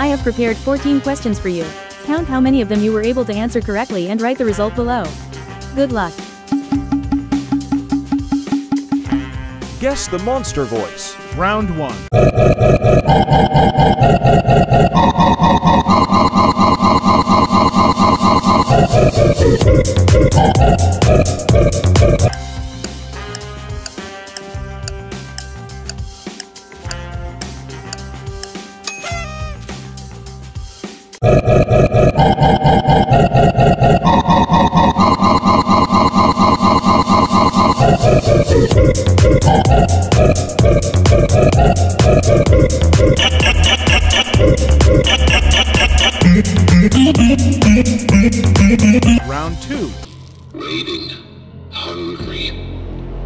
I have prepared 14 questions for you. Count how many of them you were able to answer correctly and write the result below. Good luck. Guess the monster voice. Round 1. Round 2. Waiting, hungry.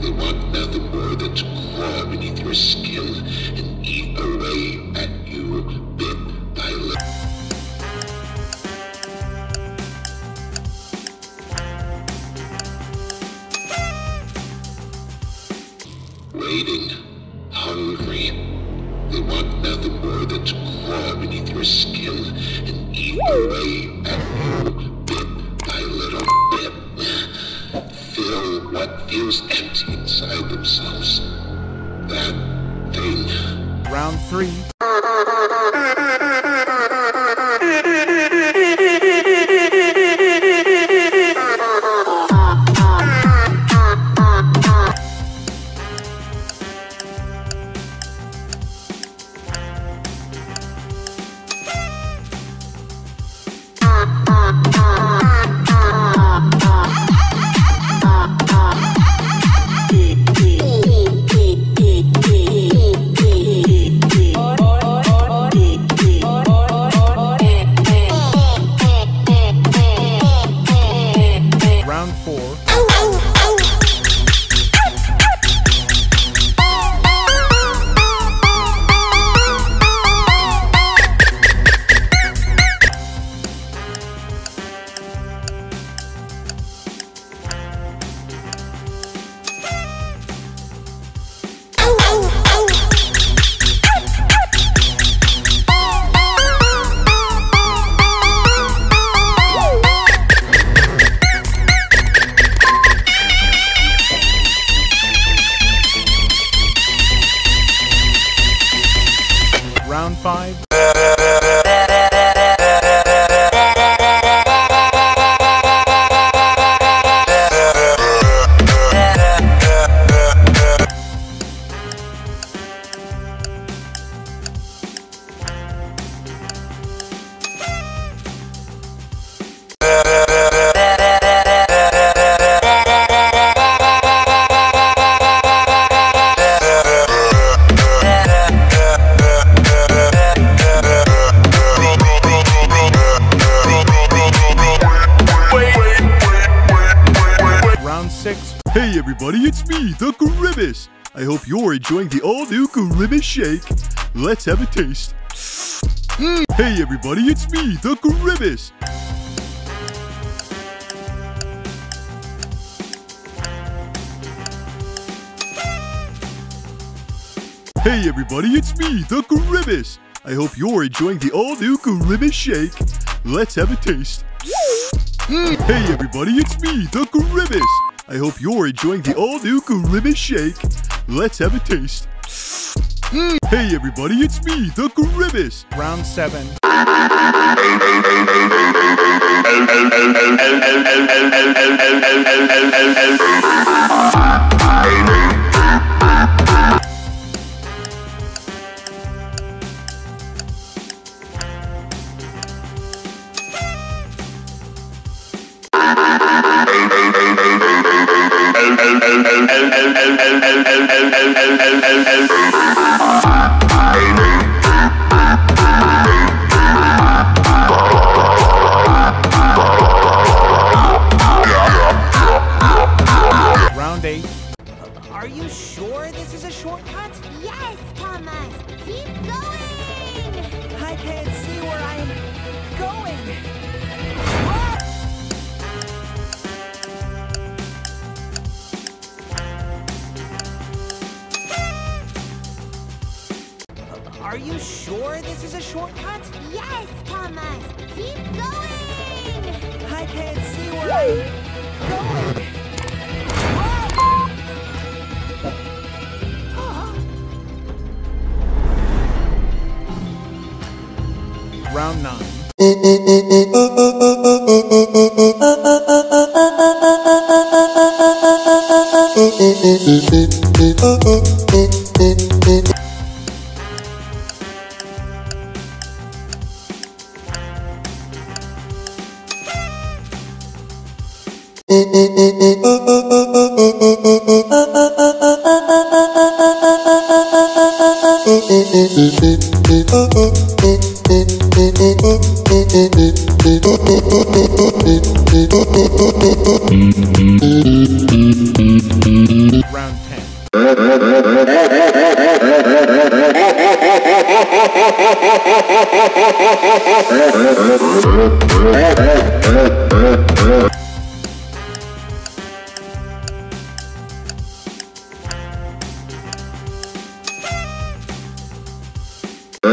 They want nothing more than to claw beneath your skin and eat away at you bit by bit. Waiting, hungry. They want nothing more than to claw beneath your skin and eat away at you. What feels empty inside themselves. That thing. Round 3. Round 5. Hey everybody, it's me, the Grimace. I hope you're enjoying the all-new Grimace Shake. Let's have a taste. Hey everybody, it's me, the Grimace. Hey everybody, it's me, the Grimace. I hope you're enjoying the all-new Grimace Shake. Let's have a taste. Hey everybody, it's me, the Grimace. I hope you're enjoying the all-new Grimace Shake. Let's have a taste. Hey everybody, it's me, the Grimace. Round 7. Round 8. Are you sure this is a shortcut? Yes, Thomas. Keep going. I can't see where I'm going. Are you sure this is a shortcut? Yes, Thomas! Keep going! I can't see where I'm going! Oh. Round 9.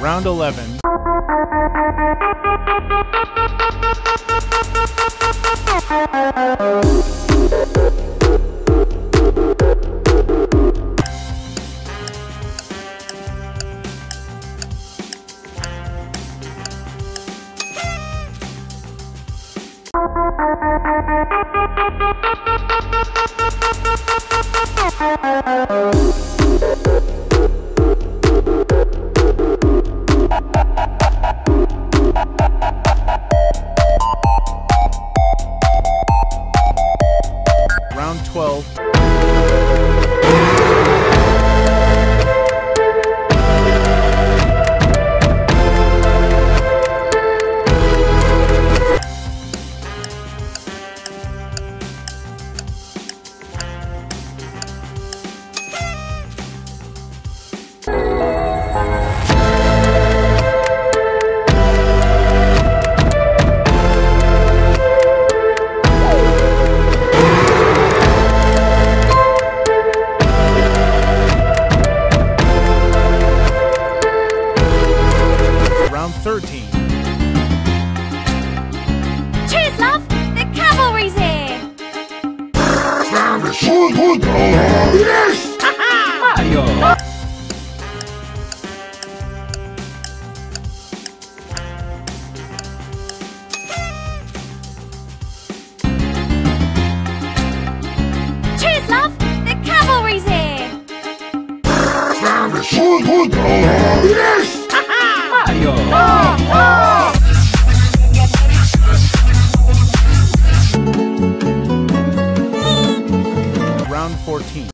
Round 11. Round 12. Yes! Mario! Cheers, love! The cavalry's here! Yes! Mario! Oh, oh. Round 14.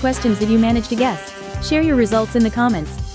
Questions did you manage to guess? Share your results in the comments.